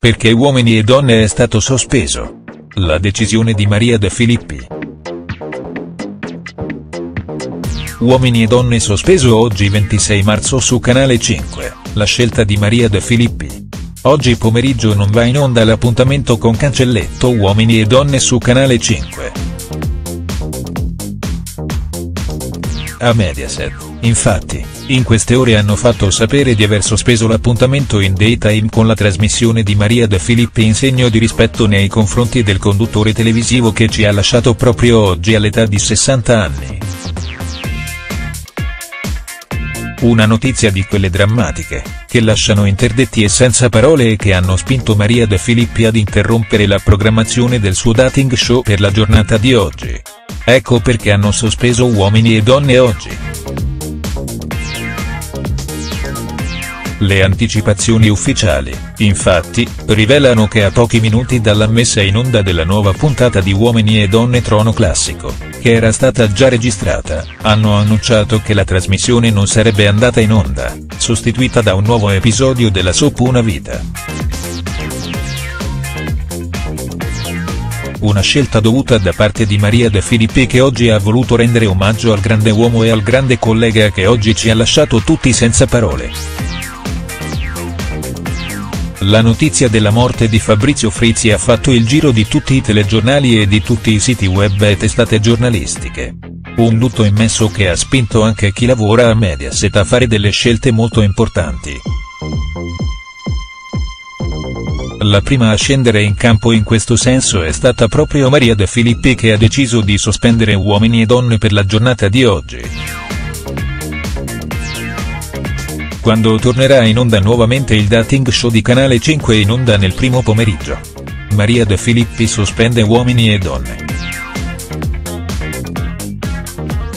perché Uomini e Donne è stato sospeso. La decisione di Maria De Filippi. Uomini e Donne sospeso oggi 26 marzo su Canale 5, la scelta di Maria De Filippi. Oggi pomeriggio non va in onda l'appuntamento con Cancelletto Uomini e Donne su Canale 5. A Mediaset, infatti, in queste ore hanno fatto sapere di aver sospeso l'appuntamento in daytime con la trasmissione di Maria De Filippi in segno di rispetto nei confronti del conduttore televisivo che ci ha lasciato proprio oggi all'età di 60 anni. Una notizia di quelle drammatiche, che lasciano interdetti e senza parole e che hanno spinto Maria De Filippi ad interrompere la programmazione del suo dating show per la giornata di oggi. Ecco perché hanno sospeso Uomini e Donne oggi. Le anticipazioni ufficiali, infatti, rivelano che a pochi minuti dalla messa in onda della nuova puntata di Uomini e Donne Trono Classico, che era stata già registrata, hanno annunciato che la trasmissione non sarebbe andata in onda, sostituita da un nuovo episodio della soap Una Vita. Una scelta dovuta da parte di Maria De Filippi, che oggi ha voluto rendere omaggio al grande uomo e al grande collega che oggi ci ha lasciato tutti senza parole. La notizia della morte di Fabrizio Frizzi ha fatto il giro di tutti i telegiornali e di tutti i siti web e testate giornalistiche. Un lutto immenso che ha spinto anche chi lavora a Mediaset a fare delle scelte molto importanti. La prima a scendere in campo in questo senso è stata proprio Maria De Filippi, che ha deciso di sospendere Uomini e Donne per la giornata di oggi. Quando tornerà in onda nuovamente il dating show di Canale 5 in onda nel primo pomeriggio, Maria De Filippi sospende Uomini e Donne.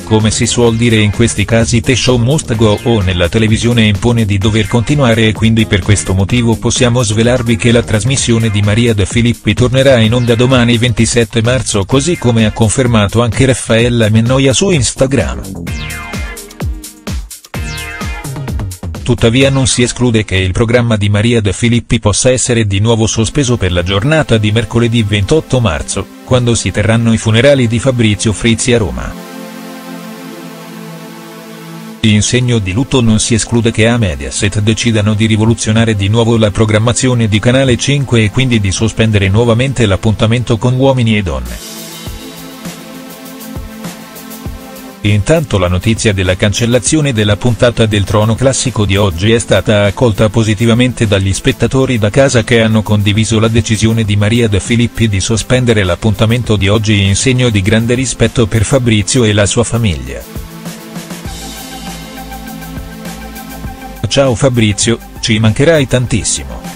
Come si suol dire in questi casi, the show must go on, nella televisione impone di dover continuare, e quindi per questo motivo possiamo svelarvi che la trasmissione di Maria De Filippi tornerà in onda domani 27 marzo, così come ha confermato anche Raffaella Mennoia su Instagram. Tuttavia non si esclude che il programma di Maria De Filippi possa essere di nuovo sospeso per la giornata di mercoledì 28 marzo, quando si terranno i funerali di Fabrizio Frizzi a Roma. In segno di lutto non si esclude che a Mediaset decidano di rivoluzionare di nuovo la programmazione di Canale 5 e quindi di sospendere nuovamente l'appuntamento con Uomini e Donne. Intanto la notizia della cancellazione della puntata del Trono Classico di oggi è stata accolta positivamente dagli spettatori da casa, che hanno condiviso la decisione di Maria De Filippi di sospendere l'appuntamento di oggi in segno di grande rispetto per Fabrizio e la sua famiglia. Ciao Fabrizio, ci mancherai tantissimo.